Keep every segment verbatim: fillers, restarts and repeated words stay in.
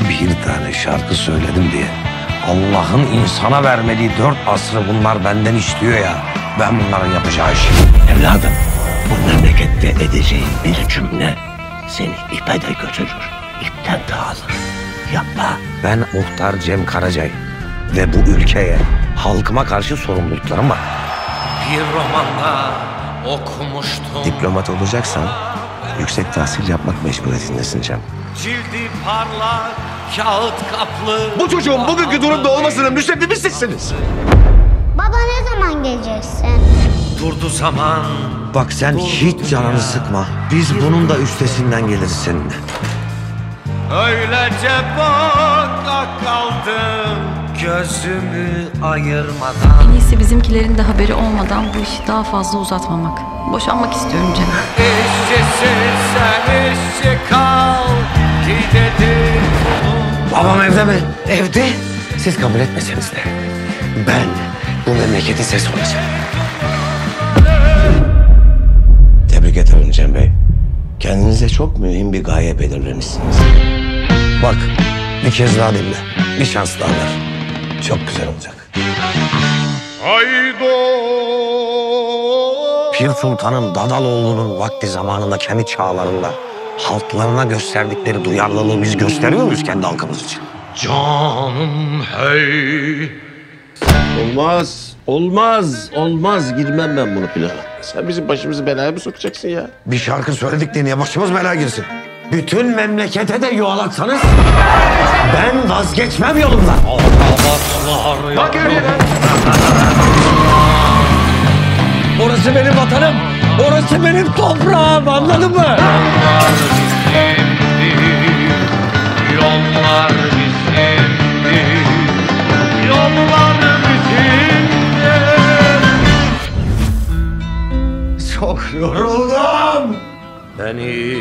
bir tane şarkı söyledim diye Allah'ın insana vermediği dört asrı bunlar benden istiyor ya. Ben bunların yapacağı işi. Evladım, bu memlekette edeceğin bir cümle seni ipe de götürür, ipten de alır. Yapma. Ben Muhtar Cem Karacay ve bu ülkeye, halkıma karşı sorumluluklarım var. Bir romanda okumuştum. Diplomat olacaksan yüksek tahsil yapmak mecburiyetindesin Cem. Cildi parlak, kağıt kaplı. Bu çocuğun bugünkü durumda olmasının müsebbibi sizsiniz. Baba, ne zaman geleceksin? Durdu zaman. Bak sen durdu, hiç canını ya. Sıkma. Biz durdu bunun da üstesinden geliriz seninle. Öylece baka kaldım gözümü ayırmadan. En iyisi bizimkilerin de haberi olmadan bu işi daha fazla uzatmamak. Boşanmak istiyorum Cem. İşçisin sen, işçi kal. Gidelim. Babam evde mi? Evde. Siz kabul etmeseniz de ben bu memleketin sesi olacağım. Tebrik ederim Cem Bey. Kendinize çok mühim bir gaye belirlemişsiniz. Bak, bir kez daha dinle. Bir şans daha ver. Çok güzel olacak. Pir Sultan'ın Dadaloğlu'nun vakti zamanında kendi çağlarında halklarına gösterdikleri duyarlılığı biz gösteriyor muyuz kendi halkımız için? Canım hey. Olmaz, olmaz, olmaz. Girmem ben bunu plana. Sen bizim başımızı belaya mı sokacaksın ya? Bir şarkı söyledik diye niye başımız belaya girsin? Bütün memlekete de yuvalatsanız ben vazgeçmem yolumdan. Bak öyle. Orası benim vatanım, orası benim toprağım, anladın mı? Çok yoruldum. Beni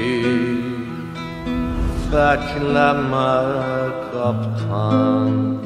bekleme kaptan.